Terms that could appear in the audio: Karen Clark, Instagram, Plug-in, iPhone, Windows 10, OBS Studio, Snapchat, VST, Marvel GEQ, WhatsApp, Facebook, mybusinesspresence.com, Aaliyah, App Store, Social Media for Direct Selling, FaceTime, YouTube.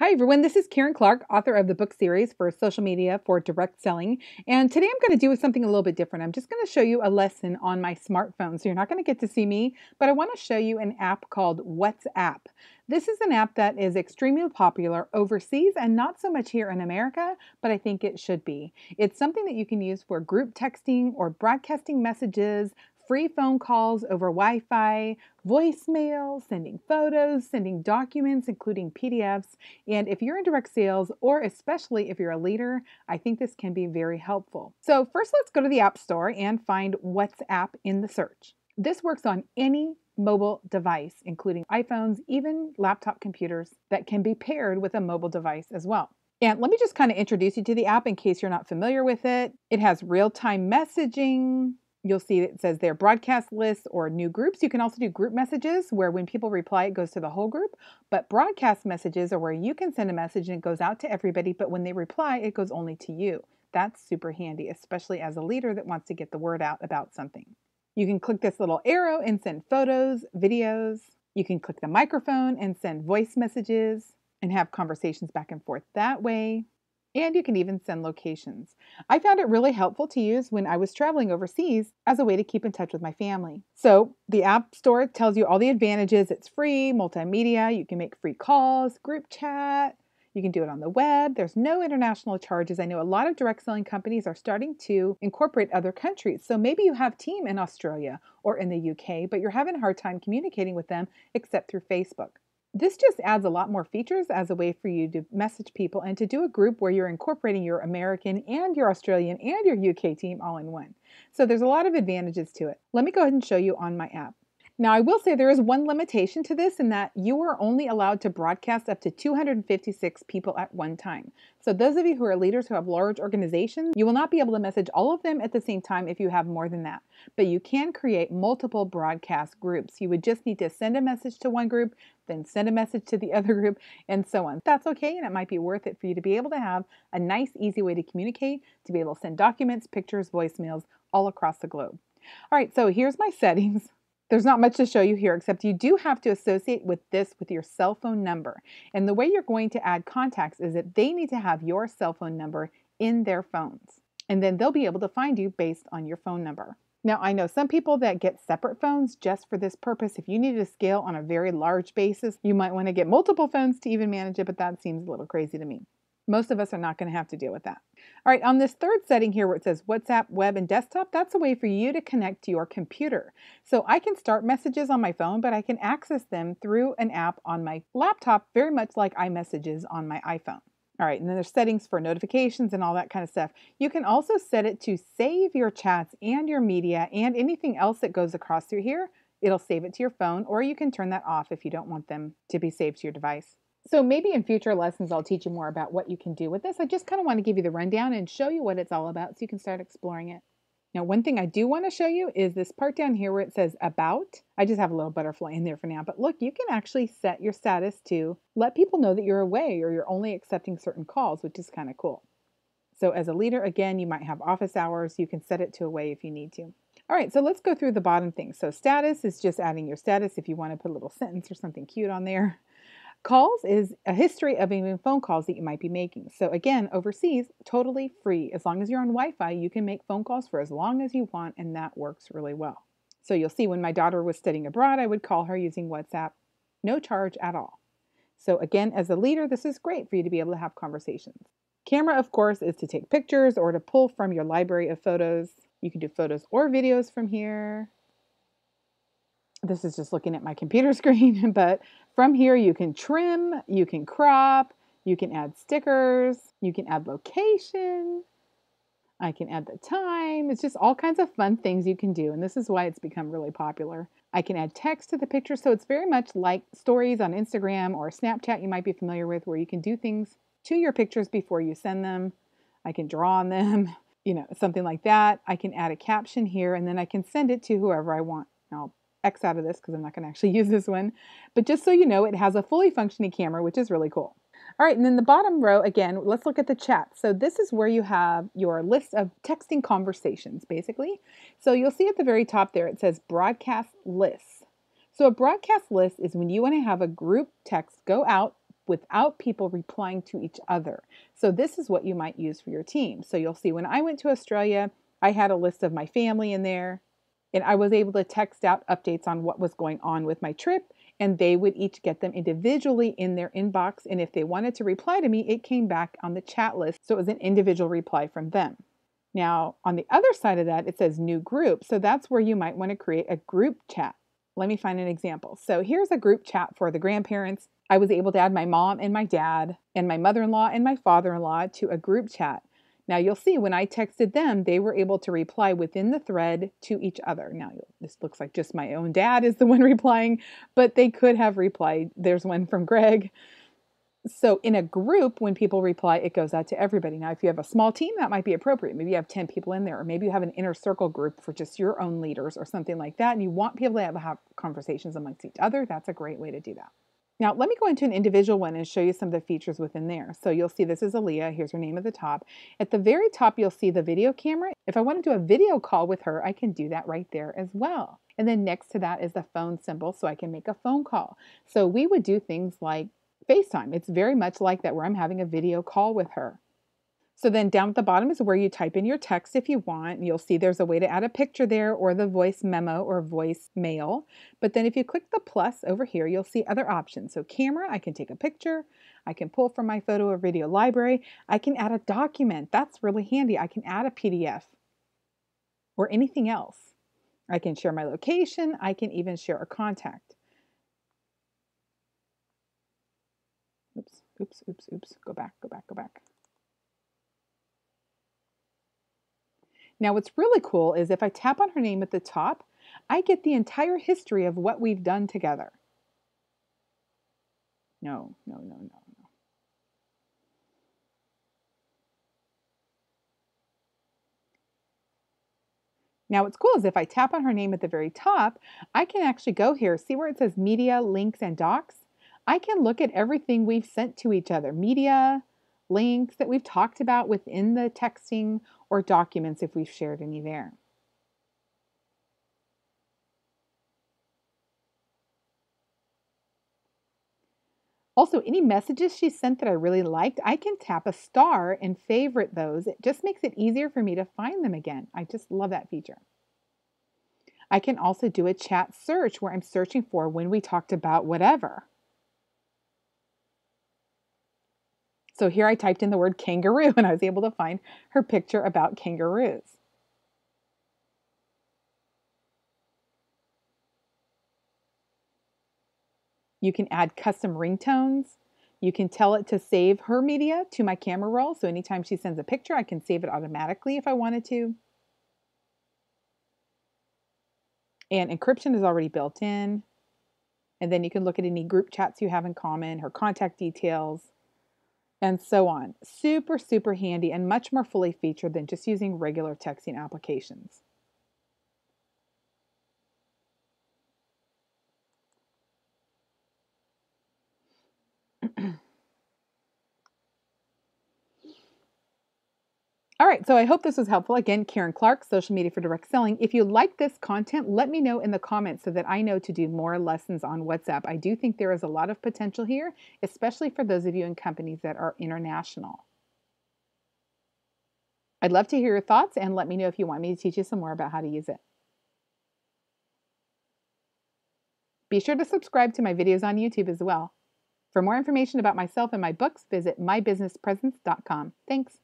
Hi everyone, this is Karen Clark, author of the book series for Social Media for Direct Selling. And today I'm going to do something a little bit different. I'm just going to show you a lesson on my smartphone. So you're not going to get to see me, but I want to show you an app called WhatsApp. This is an app that is extremely popular overseas and not so much here in America, but I think it should be. It's something that you can use for group texting or broadcasting messages, free phone calls over Wi-Fi, voicemail, sending photos, sending documents, including PDFs. And if you're in direct sales, or especially if you're a leader, I think this can be very helpful. So first, let's go to the App Store and find WhatsApp in the search. This works on any mobile device, including iPhones, even laptop computers that can be paired with a mobile device as well. And let me just kind of introduce you to the app in case you're not familiar with it. It has real-time messaging. You'll see it says there broadcast lists or new groups. You can also do group messages where when people reply, it goes to the whole group. But broadcast messages are where you can send a message and it goes out to everybody. But when they reply, it goes only to you. That's super handy, especially as a leader that wants to get the word out about something. You can click this little arrow and send photos, videos. You can click the microphone and send voice messages and have conversations back and forth that way. And you can even send locations. I found it really helpful to use when I was traveling overseas as a way to keep in touch with my family. So the App Store tells you all the advantages. It's free, multimedia, you can make free calls, group chat, you can do it on the web. There's no international charges. I know a lot of direct selling companies are starting to incorporate other countries. So maybe you have a team in Australia or in the UK, but you're having a hard time communicating with them except through Facebook. This just adds a lot more features as a way for you to message people and to do a group where you're incorporating your American and your Australian and your UK team all in one. So there's a lot of advantages to it. Let me go ahead and show you on my app. Now, I will say there is one limitation to this in that you are only allowed to broadcast up to 256 people at one time. So those of you who are leaders who have large organizations, you will not be able to message all of them at the same time if you have more than that. But you can create multiple broadcast groups. You would just need to send a message to one group, then send a message to the other group, and so on. That's okay, and it might be worth it for you to be able to have a nice, easy way to communicate, to be able to send documents, pictures, voicemails all across the globe. All right, so here's my settings. There's not much to show you here, except you do have to associate with this with your cell phone number. And the way you're going to add contacts is that they need to have your cell phone number in their phones. And then they'll be able to find you based on your phone number. Now, I know some people that get separate phones just for this purpose. If you need to scale on a very large basis, you might want to get multiple phones to even manage it, but that seems a little crazy to me. Most of us are not going to have to deal with that. All right, on this third setting here where it says WhatsApp, web, and desktop, that's a way for you to connect to your computer. So I can start messages on my phone, but I can access them through an app on my laptop, very much like iMessages on my iPhone. All right, and then there's settings for notifications and all that kind of stuff. You can also set it to save your chats and your media and anything else that goes across through here. It'll save it to your phone, or you can turn that off if you don't want them to be saved to your device. So maybe in future lessons, I'll teach you more about what you can do with this. I just kind of want to give you the rundown and show you what it's all about so you can start exploring it. Now, one thing I do want to show you is this part down here where it says about. I just have a little butterfly in there for now, but look, you can actually set your status to let people know that you're away or you're only accepting certain calls, which is kind of cool. So as a leader, again, you might have office hours. You can set it to away if you need to. All right, so let's go through the bottom thing. So status is just adding your status if you want to put a little sentence or something cute on there. Calls is a history of even phone calls that you might be making. So again, overseas, totally free. As long as you're on Wi-Fi, you can make phone calls for as long as you want, and that works really well. So you'll see when my daughter was studying abroad, I would call her using WhatsApp, no charge at all. So again, as a leader, this is great for you to be able to have conversations. Camera, of course, is to take pictures or to pull from your library of photos. You can do photos or videos from here. This is just looking at my computer screen, but from here you can trim, you can crop, you can add stickers, you can add location, I can add the time. It's just all kinds of fun things you can do, and this is why it's become really popular. I can add text to the picture, so it's very much like stories on Instagram or Snapchat you might be familiar with, where you can do things to your pictures before you send them. I can draw on them, you know, something like that. I can add a caption here, and then I can send it to whoever I want. Now, X out of this because I'm not going to actually use this one, but just so you know, it has a fully functioning camera, which is really cool. All right, and then the bottom row, again, let's look at the chat. So this is where you have your list of texting conversations, basically. So you'll see at the very top there, it says broadcast lists. So a broadcast list is when you want to have a group text go out without people replying to each other. So this is what you might use for your team. So you'll see when I went to Australia, I had a list of my family in there, and I was able to text out updates on what was going on with my trip, and they would each get them individually in their inbox. And if they wanted to reply to me, it came back on the chat list. So it was an individual reply from them. Now, on the other side of that, it says new group. So that's where you might want to create a group chat. Let me find an example. So here's a group chat for the grandparents. I was able to add my mom and my dad and my mother-in-law and my father-in-law to a group chat. Now you'll see when I texted them, they were able to reply within the thread to each other. Now this looks like just my own dad is the one replying, but they could have replied. There's one from Greg. So in a group, when people reply, it goes out to everybody. Now, if you have a small team, that might be appropriate. Maybe you have 10 people in there, or maybe you have an inner circle group for just your own leaders or something like that. And you want people to have conversations amongst each other. That's a great way to do that. Now, let me go into an individual one and show you some of the features within there. So you'll see this is Aaliyah. Here's her name at the top. At the very top, you'll see the video camera. If I want to do a video call with her, I can do that right there as well. And then next to that is the phone symbol, so I can make a phone call. So we would do things like FaceTime. It's very much like that, where I'm having a video call with her. So then down at the bottom is where you type in your text if you want. You'll see there's a way to add a picture there, or the voice memo or voice mail. But then if you click the plus over here, you'll see other options. So camera, I can take a picture. I can pull from my photo or video library. I can add a document. That's really handy. I can add a PDF or anything else. I can share my location. I can even share a contact. Oops. Go back. Now, what's really cool is if I tap on her name at the top, I get the entire history of what we've done together. No. Now, what's cool is if I tap on her name at the very top, I can actually go here, see where it says media, links, and docs. I can look at everything we've sent to each other, media, links that we've talked about within the texting, or documents if we've shared any there. Also, any messages she sent that I really liked, I can tap a star and favorite those. It just makes it easier for me to find them again. I just love that feature. I can also do a chat search where I'm searching for when we talked about whatever. So here I typed in the word kangaroo, and I was able to find her picture about kangaroos. You can add custom ringtones. You can tell it to save her media to my camera roll. So anytime she sends a picture, I can save it automatically if I wanted to. And encryption is already built in. And then you can look at any group chats you have in common, her contact details, and so on. Super, super handy and much more fully featured than just using regular texting applications. All right, so I hope this was helpful. Again, Karen Clark, Social Media for Direct Selling. If you like this content, let me know in the comments so that I know to do more lessons on WhatsApp. I do think there is a lot of potential here, especially for those of you in companies that are international. I'd love to hear your thoughts, and let me know if you want me to teach you some more about how to use it. Be sure to subscribe to my videos on YouTube as well. For more information about myself and my books, visit mybusinesspresence.com. Thanks.